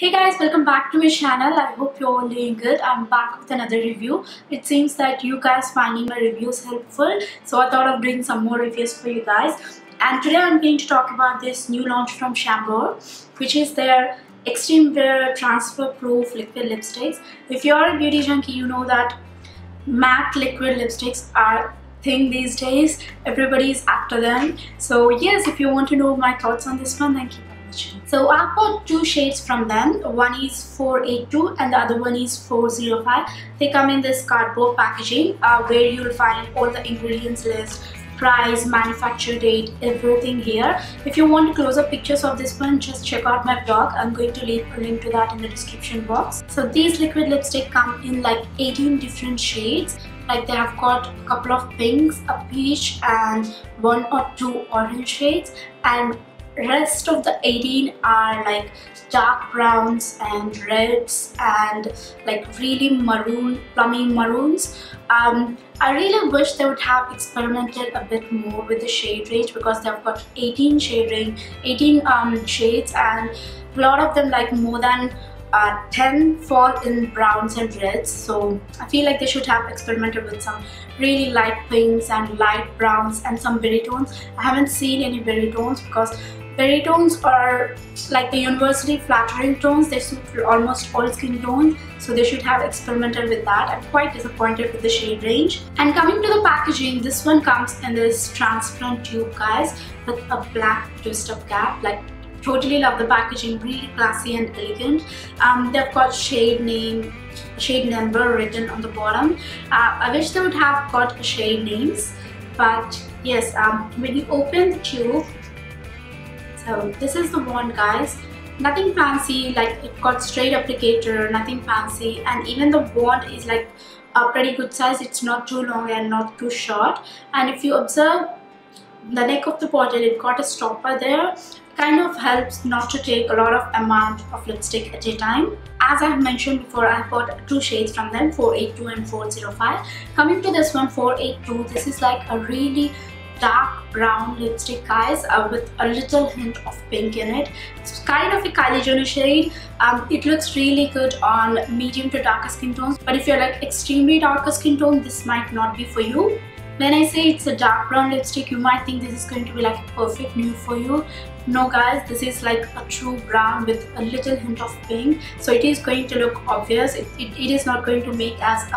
Hey guys, welcome back to my channel. I hope you're all doing good. I'm back with another review. It seems that you guys finding my reviews helpful, so I thought of doing some more reviews for you guys. And today I'm going to talk about this new launch from Chambor, which is their Extreme Wear Transfer Proof liquid lipsticks. If you are a beauty junkie, you know that MAC liquid lipsticks are thing these days. Everybody is after them. So yes, if you want to know my thoughts on this one, then keep on watching. So I bought two shades from them. One is 482 and the other one is 405. They come in this cardboard packaging where you will find all the ingredients list, price, manufacture date, everything here. If you want closer pictures of this one, just check out my blog. I'm going to leave a link to that in the description box. So these liquid lipstick come in like 18 different shades. Like they have got a couple of pinks, a peach and one or two orange shades, and rest of the 18 are like dark browns and reds and like really maroon, plummy maroons. I really wish they would have experimented a bit more with the shade range, because they've got 18 shades and a lot of them, like more than 10, fall in browns and reds. So I feel like they should have experimented with some really light pinks and light browns and some berry tones. I haven't seen any berry tones, because berry tones are like the universally flattering tones. They suit almost all skin tones, so they should have experimented with that. I'm quite disappointed with the shade range. And coming to the packaging, this one comes in this transparent tube, guys, with a black twist-up cap. Like, totally love the packaging, really classy and elegant. They've got shade name, shade number written on the bottom. I wish they would have got shade names, but yes, when you open the tube, so this is the wand, guys. Nothing fancy, like it got straight applicator, nothing fancy, and even the wand is like a pretty good size. It's not too long and not too short. And if you observe the neck of the bottle, it got a stopper there. Kind of helps not to take a lot of amount of lipstick at a time. As I've mentioned before, I've got two shades from them, 482 and 405. Coming to this one, 482, this is like a really dark brown lipstick, guys, with a little hint of pink in it. It's kind of a Kylie Jenner shade. It looks really good on medium to darker skin tones, but if you're like extremely darker skin tone, this might not be for you. When I say it's a dark brown lipstick, you might think this is going to be like a perfect nude for you. No guys, this is like a true brown with a little hint of pink. So it is going to look obvious. It is not going to make as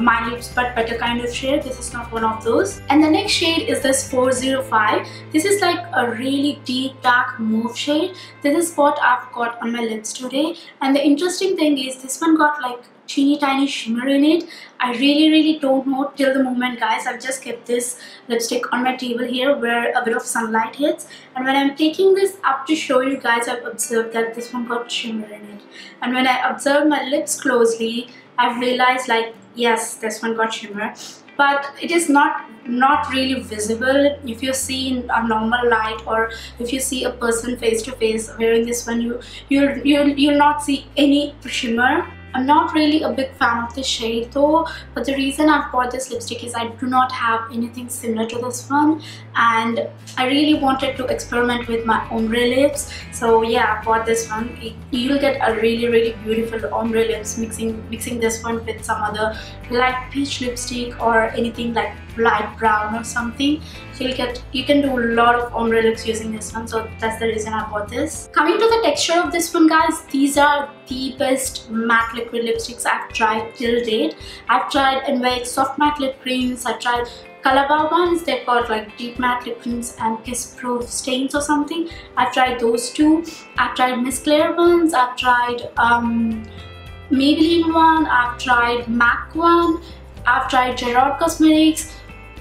My Lips But Better kind of shade. This is not one of those. And the next shade is this 405. This is like a really deep dark mauve shade. This is what I've got on my lips today. And the interesting thing is this one got like teeny tiny shimmer in it. I really don't know till the moment, guys. I've just kept this lipstick on my table here where a bit of sunlight hits, and when I'm taking this up to show you guys, I've observed that this one got shimmer in it. And when I observe my lips closely, I've realized like, yes, this one got shimmer, but it is not really visible. If you see in a normal light, or if you see a person face to face wearing this one, you'll not see any shimmer. I'm not really a big fan of this shade though, but the reason I've bought this lipstick is I do not have anything similar to this one, and I really wanted to experiment with my ombre lips. So yeah, I bought this one. You'll get a really beautiful ombre lips mixing this one with some other light peach lipstick or anything like light brown or something. You can do a lot of ombre looks using this one, so that's the reason I bought this. Coming to the texture of this one, guys, these are the best matte liquid lipsticks I've tried till date. I've tried NYX soft matte lip creams, I've tried Color Bar ones, they've got like deep matte lip creams and kiss proof stains or something. I've tried those two. I've tried Miss Claire ones, I've tried Maybelline one, I've tried MAC one, I've tried Gerard Cosmetics.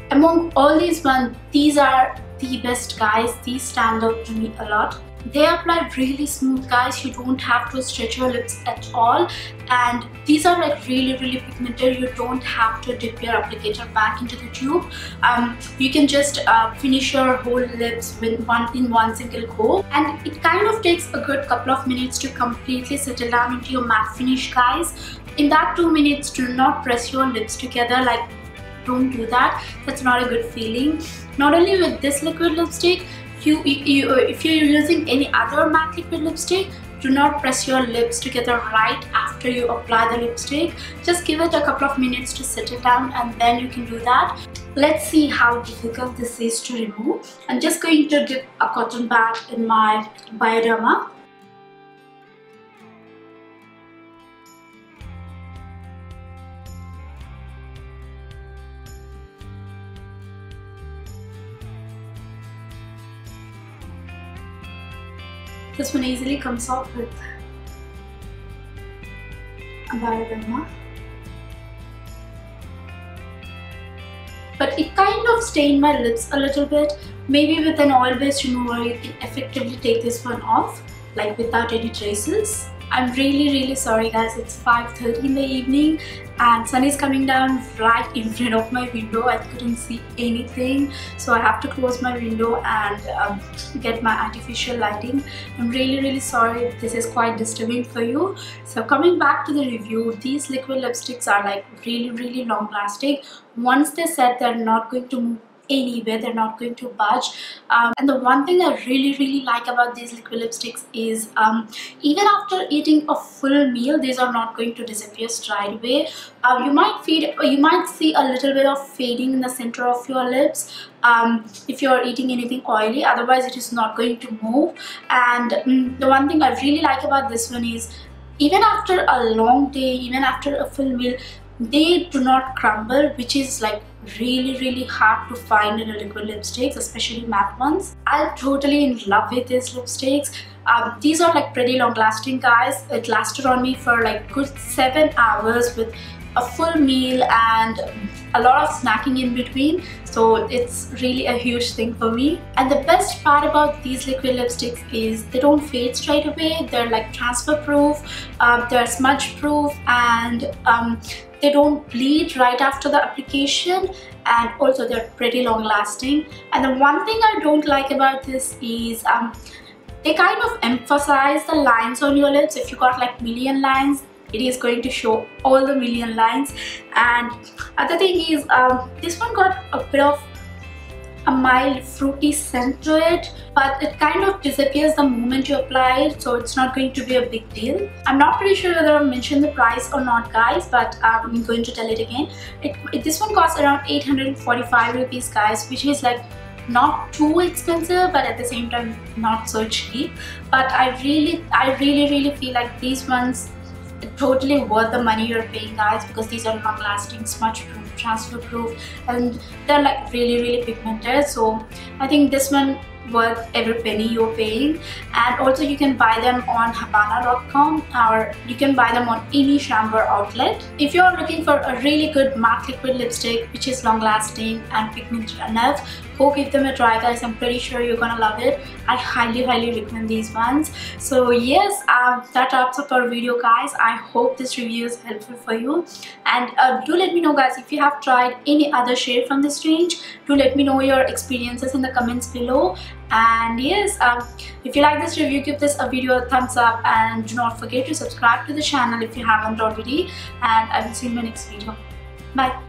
Among all these ones, these are the best, guys. These stand out to me a lot. They apply really smooth, guys. You don't have to stretch your lips at all, and these are like really pigmented. You don't have to dip your applicator back into the tube. You can just finish your whole lips in one single go, and it kind of takes a good couple of minutes to completely settle down into your matte finish, guys. In that 2 minutes, do not press your lips together. Like, don't do that. That's not a good feeling. Not only with this liquid lipstick, if you're using any other matte liquid lipstick, Do not press your lips together right after you apply the lipstick. Just give it a couple of minutes to settle down and then you can do that. Let's see how difficult this is to remove. I'm just going to dip a cotton pad in my Bioderma. This one easily comes off with a Bioderma. But it kind of stained my lips a little bit. Maybe with an oil-based remover you can effectively take this one off, like without any traces. I'm really sorry guys, it's 5:30 in the evening and sun is coming down right in front of my window. I couldn't see anything, so I have to close my window and get my artificial lighting. I'm really sorry if this is quite disturbing for you. So coming back to the review, these liquid lipsticks are like really long lasting. Once they set, they're not going to move anywhere, they're not going to budge, and the one thing I really like about these liquid lipsticks is even after eating a full meal, these are not going to disappear straight away. You might see a little bit of fading in the center of your lips if you're eating anything oily, otherwise it is not going to move. And the one thing I really like about this one is even after a long day, even after a full meal, they do not crumble, which is like really hard to find in a liquid lipsticks, especially matte ones. I'm totally in love with these lipsticks. These are like pretty long lasting guys. It lasted on me for like good 7 hours with a full meal and a lot of snacking in between, so it's really a huge thing for me. And the best part about these liquid lipsticks is they don't fade straight away. They're like transfer proof, they're smudge proof, and they don't bleed right after the application, and also they're pretty long lasting. And the one thing I don't like about this is they kind of emphasize the lines on your lips. If you got like million lines, it is going to show all the million lines. And other thing is this one got a bit of a mild fruity scent to it, but it kind of disappears the moment you apply it, so it's not going to be a big deal. I'm not pretty sure whether I mentioned the price or not guys, but I'm going to tell it again. This one costs around 845 rupees guys, which is like not too expensive, but at the same time not so cheap. But I really feel like these ones totally worth the money you're paying guys, because these are long lasting, smudge proof, transfer proof, and they're like really pigmented. So I think this one worth every penny you're paying. And also you can buy them on habana.com, or you can buy them on any Chambor outlet. If you're looking for a really good matte liquid lipstick which is long lasting and pigmented enough, go give them a try guys. I'm pretty sure you're gonna love it. I highly recommend these ones. So yes, that wraps up our video guys. I hope this review is helpful for you, and do let me know guys if you have tried any other shade from this range. Do let me know your experiences in the comments below. And yes, if you like this review, give this video a thumbs up, and do not forget to subscribe to the channel if you haven't already, and I will see you in my next video. Bye.